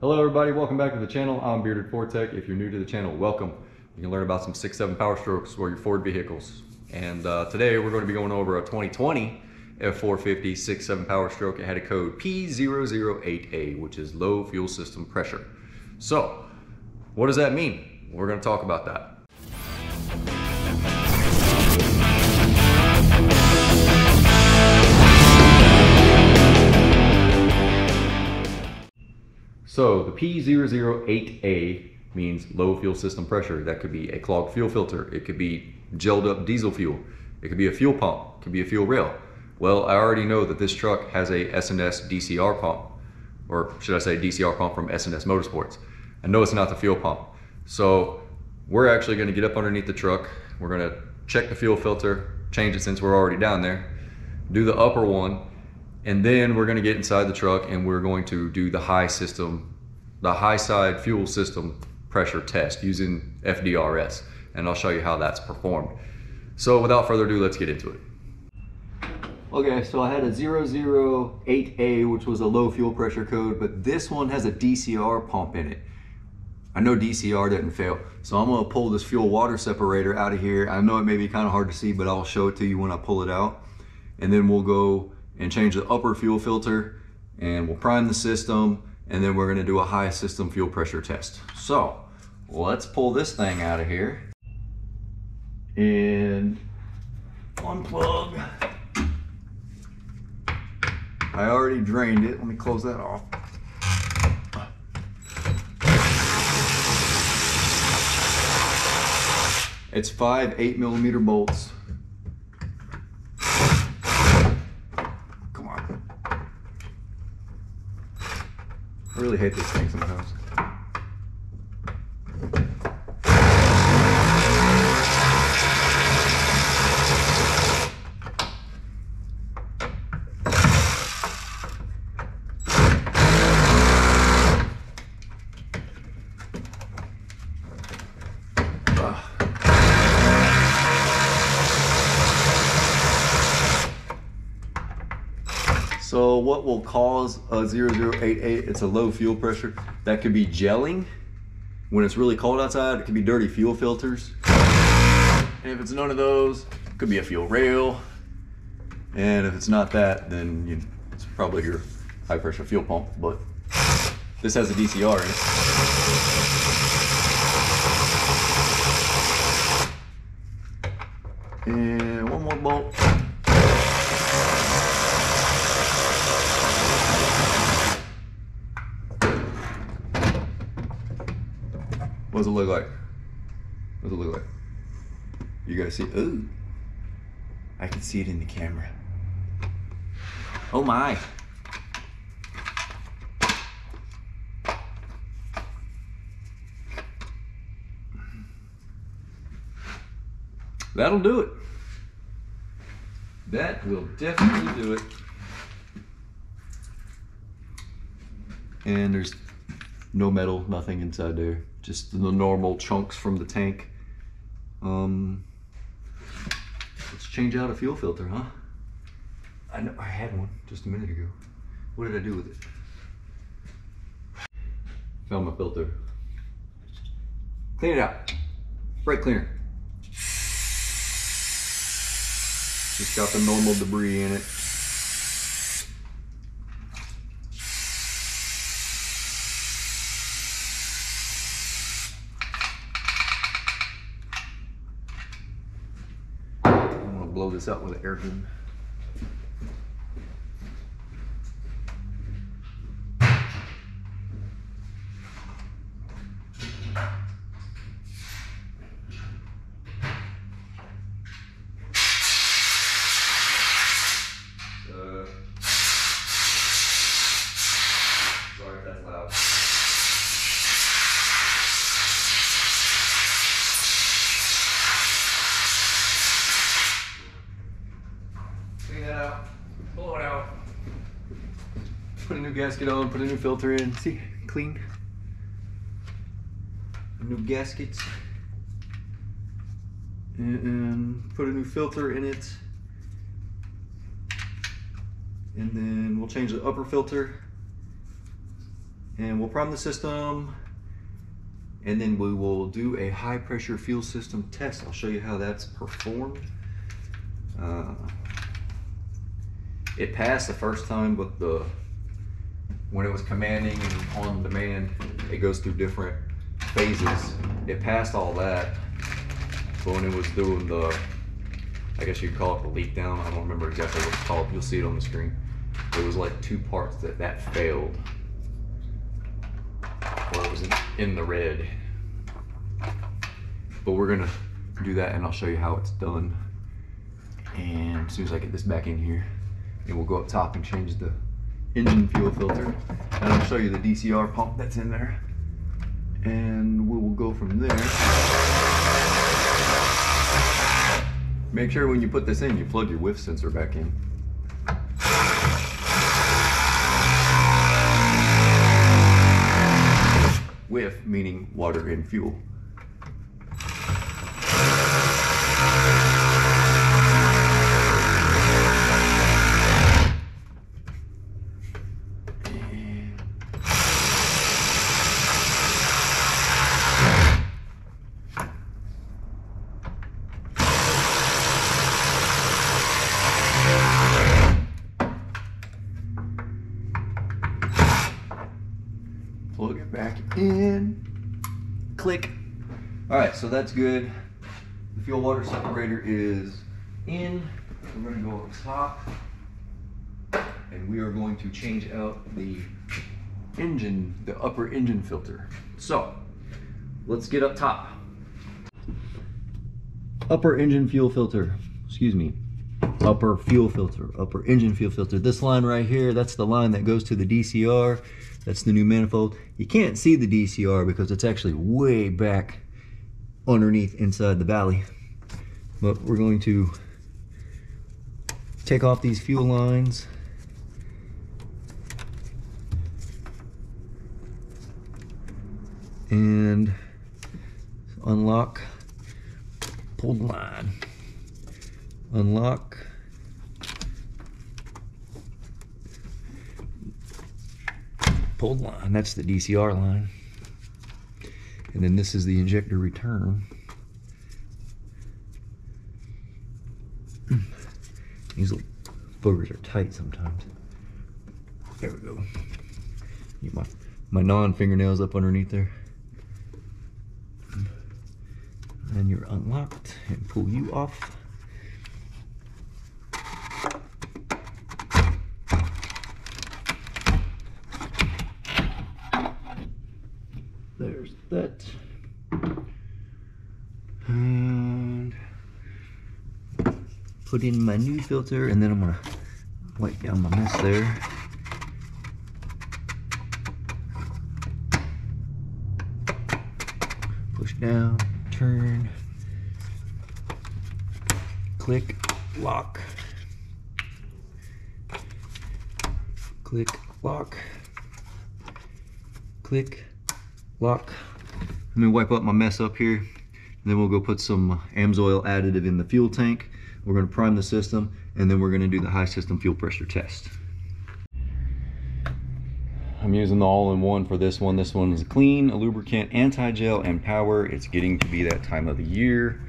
Hello everybody, welcome back to the channel. I'm Bearded Ford Tech. If you're new to the channel, welcome. You can learn about some 6.7 power strokes for your Ford vehicles. And today we're going to be going over a 2020 F450 6.7 power stroke. It had a code P008A, which is low fuel system pressure. So what does that mean? We're going to talk about that. So the P008A means low fuel system pressure. That could be a clogged fuel filter. It could be gelled up diesel fuel. It could be a fuel pump. It could be a fuel rail. Well, I already know that this truck has a S&S DCR pump, or should I say DCR pump from S&S Motorsports. I know it's not the fuel pump. So we're actually gonna get up underneath the truck. We're gonna check the fuel filter, change it since we're already down there, do the upper one, and then we're gonna get inside the truck and we're going to do the high side fuel system pressure test using FDRS. And I'll show you how that's performed. So without further ado, let's get into it. Okay, so I had a 008A, which was a low fuel pressure code, but this one has a DCR pump in it. I know DCR didn't fail. So I'm gonna pull this fuel water separator out of here. I know it may be kind of hard to see, but I'll show it to you when I pull it out. And then we'll go and change the upper fuel filter and we'll prime the system, and then we're gonna do a high system fuel pressure test. So let's pull this thing out of here and unplug. I already drained it. Let me close that off. It's 5 8mm bolts. I really hate this thing sometimes. So what will cause a 008A? It's a low fuel pressure. That could be gelling. When it's really cold outside, it could be dirty fuel filters. And if it's none of those, it could be a fuel rail. And if it's not that, then it's probably your high pressure fuel pump, but this has a DCR in it. What does it look like? What does it look like? You guys see? Ooh, I can see it in the camera. Oh my. That'll do it. That will definitely do it. And there's no metal, nothing inside there. Just the normal chunks from the tank. Let's change out a fuel filter, huh? I know I had one just a minute ago. What did I do with it? Found my filter. Clean it out. Brake cleaner. Just got the normal debris in it. Blow this out with an air gun. Sorry if that's loud. Put a new gasket on, put a new filter in. See, clean. New gaskets. And put a new filter in it. And then we'll change the upper filter. and we'll prime the system, and then we will do a high pressure fuel system test. I'll show you how that's performed. It passed the first time, but when it was commanding and on demand, it goes through different phases. It passed all that, but when it was doing the, I guess you'd call it the leak down, I don't remember exactly what it's called, you'll see it on the screen. It was like two parts that failed, or it was in the red. But we're gonna do that and I'll show you how it's done. And as soon as I get this back in here, and we'll go up top and change the engine fuel filter, and I'll show you the DCR pump that's in there, and we will go from there. Make sure when you put this in, you plug your WIF sensor back in. WIF meaning water and fuel. Plug it back in, click. All right, so that's good. The fuel water separator is in. We're gonna go up top and we are going to change out the engine, the upper engine filter. So let's get up top. Upper engine fuel filter, excuse me. Upper fuel filter, upper engine fuel filter. This line right here, that's the line that goes to the DCR. That's the new manifold. You can't see the DCR because it's actually way back underneath inside the valley. But we're going to take off these fuel lines. And unlock, pull the line. Unlock. Pulled line, that's the DCR line. And then this is the injector return. These little boogers are tight sometimes. There we go. Get my non-fingernails up underneath there. And you're unlocked and pull you off. There's that, and put in my new filter, and then I'm gonna wipe down my mess there. Push down, turn, click, lock, click, lock, click, lock. Let me wipe up my mess up here, and then we'll go put some AMSOIL additive in the fuel tank. We're going to prime the system, and then we're going to do the high system fuel pressure test. I'm using the all-in-one for this one. This one is clean, a lubricant, anti-gel, and power. It's getting to be that time of the year,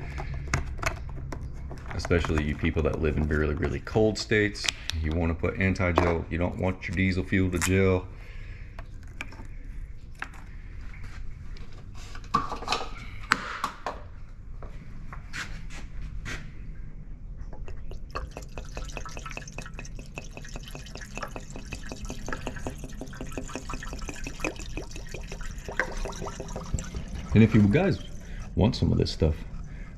especially you people that live in really, really cold states. You want to put anti-gel. You don't want your diesel fuel to gel. And if you guys want some of this stuff,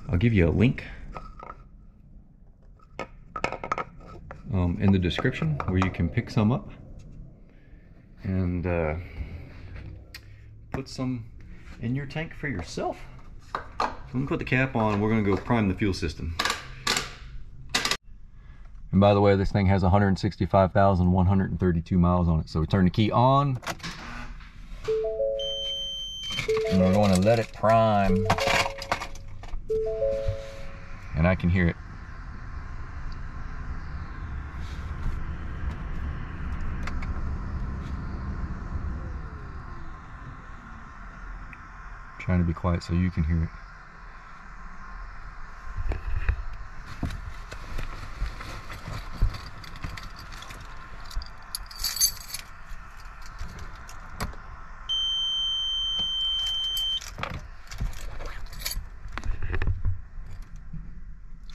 I'll give you a link in the description where you can pick some up and put some in your tank for yourself. So I'm gonna put the cap on, we're gonna go prime the fuel system. And by the way, this thing has 165,132 miles on it. So we turn the key on. And we're going to let it prime, and I can hear it. trying to be quiet so you can hear it.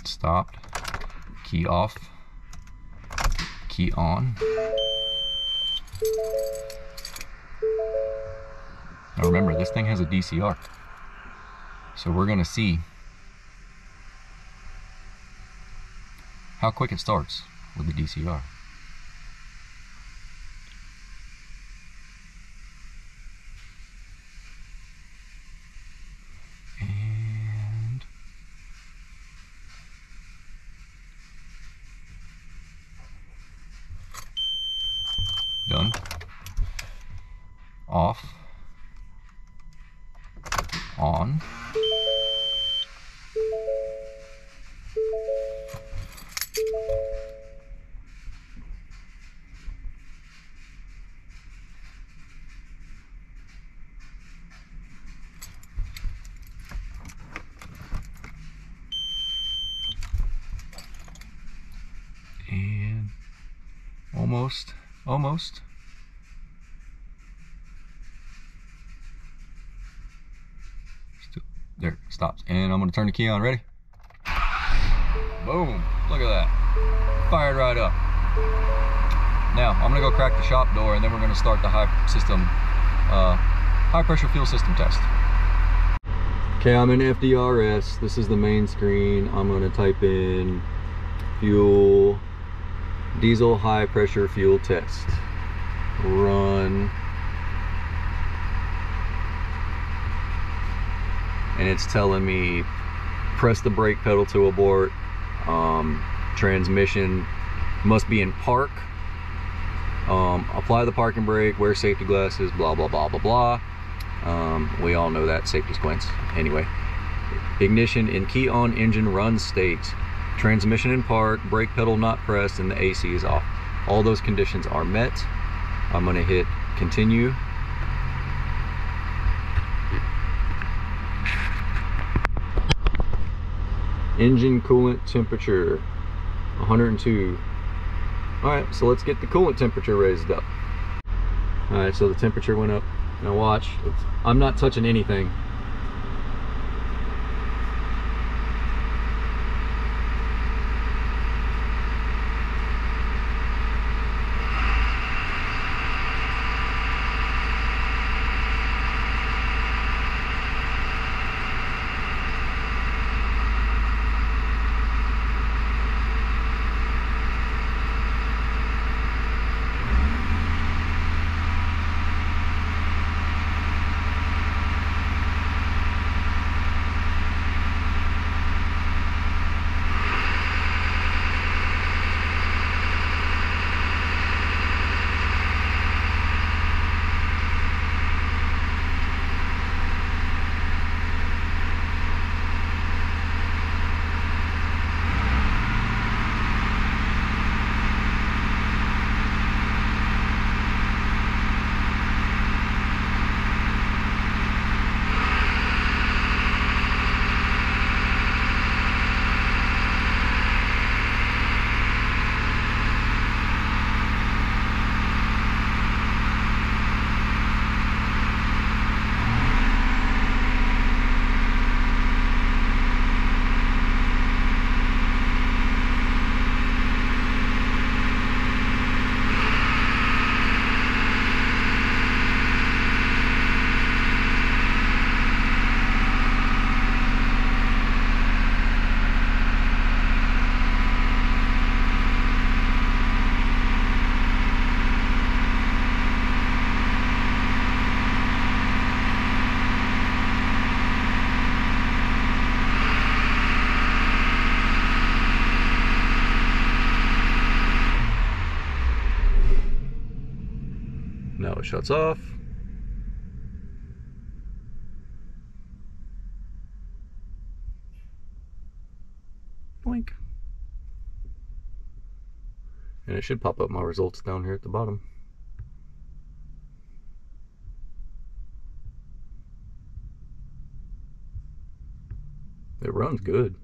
Stopped. Key off. Key on. Now remember, this thing has a DCR, so we're going to see how quick it starts with the DCR. Done. Off. On. And almost. Almost. Still, there, it stops. And I'm gonna turn the key on, ready? Boom, look at that. Fired right up. Now, I'm gonna go crack the shop door and then we're gonna start the high pressure fuel system test. Okay, I'm in FDRS. This is the main screen. I'm gonna type in fuel. Diesel high pressure fuel test. Run. And it's telling me press the brake pedal to abort. Transmission must be in park. Apply the parking brake, wear safety glasses, blah, blah, blah, blah, blah. We all know that safety squints. Anyway, ignition and key on engine run state. Transmission in park, brake pedal not pressed, and the AC is off. All those conditions are met. I'm gonna hit continue. Engine coolant temperature, 102. All right, so let's get the coolant temperature raised up. All right, so the temperature went up. Now watch, I'm not touching anything. Now it shuts off. Blink. And it should pop up my results down here at the bottom. It runs good.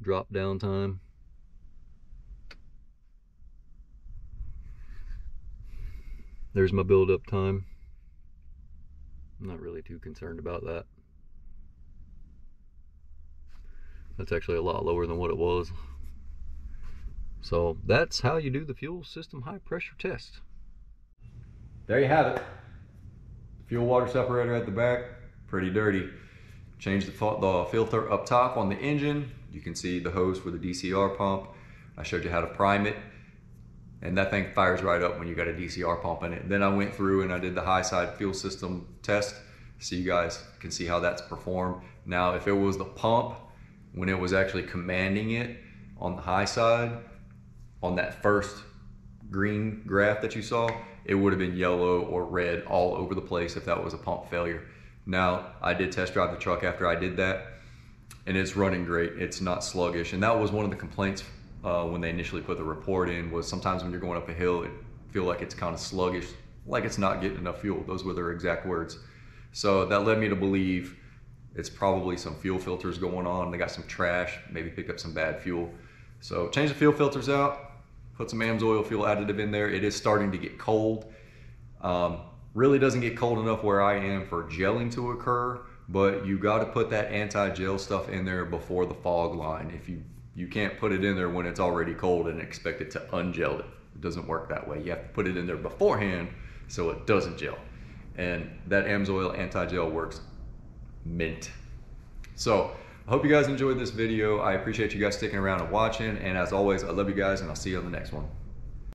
Drop down time. There's my build up time. I'm not really too concerned about that. That's actually a lot lower than what it was. So that's how you do the fuel system high pressure test. There you have it. Fuel water separator at the back, pretty dirty. Change the filter up top on the engine. You can see the hose for the DCR pump. I showed you how to prime it. And that thing fires right up when you got a DCR pump in it. Then I went through and I did the high side fuel system test so you guys can see how that's performed. Now, if it was the pump, when it was actually commanding it on the high side, on that first green graph that you saw, it would have been yellow or red all over the place if that was a pump failure. Now, I did test drive the truck after I did that, and it's running great. It's not sluggish, and that was one of the complaints when they initially put the report in, was sometimes when you're going up a hill, it feel like it's kind of sluggish, like it's not getting enough fuel. Those were their exact words. So that led me to believe it's probably some fuel filters going on. They got some trash, maybe picked up some bad fuel. So change the fuel filters out, put some AMSOIL fuel additive in there. It is starting to get cold. Really doesn't get cold enough where I am for gelling to occur, but you got to put that anti-gel stuff in there before the fog line. If you can't put it in there when it's already cold and expect it to ungel it. It doesn't work that way. You have to put it in there beforehand so it doesn't gel. And that AMSOIL anti-gel works mint. So I hope you guys enjoyed this video. I appreciate you guys sticking around and watching. And as always, I love you guys, and I'll see you on the next one.